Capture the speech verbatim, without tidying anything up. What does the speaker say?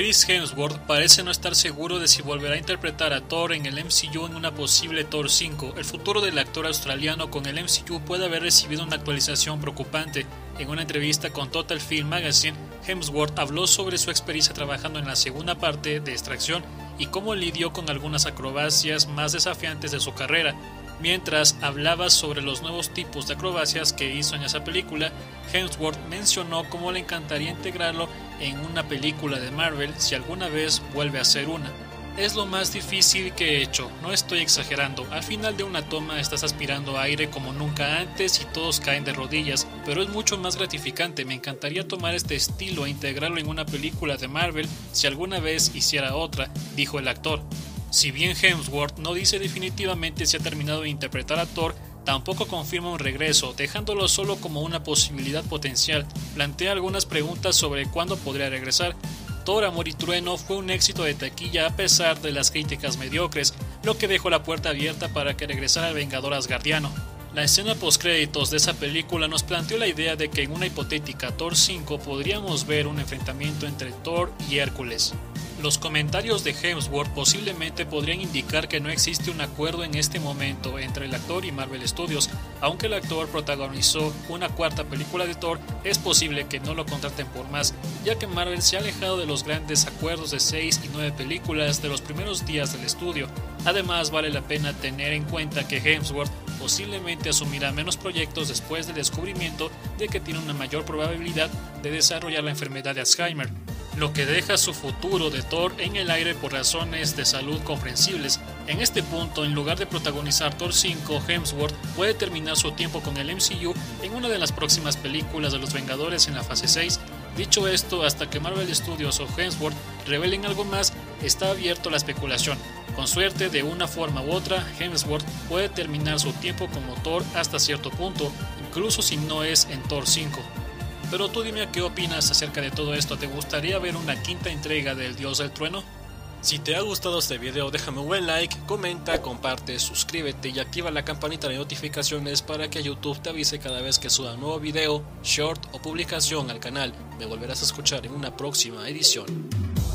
Chris Hemsworth parece no estar seguro de si volverá a interpretar a Thor en el M C U en una posible Thor cinco. El futuro del actor australiano con el M C U puede haber recibido una actualización preocupante. En una entrevista con Total Film Magazine, Hemsworth habló sobre su experiencia trabajando en la segunda parte de Extracción y cómo lidió con algunas acrobacias más desafiantes de su carrera. Mientras hablaba sobre los nuevos tipos de acrobacias que hizo en esa película, Hemsworth mencionó cómo le encantaría integrarlo en una película de Marvel si alguna vez vuelve a hacer una. Es lo más difícil que he hecho, no estoy exagerando. Al final de una toma estás aspirando aire como nunca antes y todos caen de rodillas, pero es mucho más gratificante. Me encantaría tomar este estilo e integrarlo en una película de Marvel si alguna vez hiciera otra, dijo el actor. Si bien Hemsworth no dice definitivamente si ha terminado de interpretar a Thor, tampoco confirma un regreso, dejándolo solo como una posibilidad potencial. Plantea algunas preguntas sobre cuándo podría regresar. Thor Amor y Trueno fue un éxito de taquilla a pesar de las críticas mediocres, lo que dejó la puerta abierta para que regresara el Vengador Asgardiano. La escena postcréditos de esa película nos planteó la idea de que en una hipotética Thor cinco podríamos ver un enfrentamiento entre Thor y Hércules. Los comentarios de Hemsworth posiblemente podrían indicar que no existe un acuerdo en este momento entre el actor y Marvel Studios. Aunque el actor protagonizó una cuarta película de Thor, es posible que no lo contraten por más, ya que Marvel se ha alejado de los grandes acuerdos de seis y nueve películas de los primeros días del estudio. Además, vale la pena tener en cuenta que Hemsworth posiblemente asumirá menos proyectos después del descubrimiento de que tiene una mayor probabilidad de desarrollar la enfermedad de Alzheimer, lo que deja su futuro de Thor en el aire por razones de salud comprensibles. En este punto, en lugar de protagonizar Thor cinco, Hemsworth puede terminar su tiempo con el M C U en una de las próximas películas de los Vengadores en la fase seis. Dicho esto, hasta que Marvel Studios o Hemsworth revelen algo más, está abierto a la especulación. Con suerte, de una forma u otra, Hemsworth puede terminar su tiempo como Thor hasta cierto punto, incluso si no es en Thor cinco. Pero tú dime qué opinas acerca de todo esto. ¿Te gustaría ver una quinta entrega del Dios del Trueno? Si te ha gustado este video, déjame un buen like, comenta, comparte, suscríbete y activa la campanita de notificaciones para que YouTube te avise cada vez que suba un nuevo video, short o publicación al canal. Me volverás a escuchar en una próxima edición.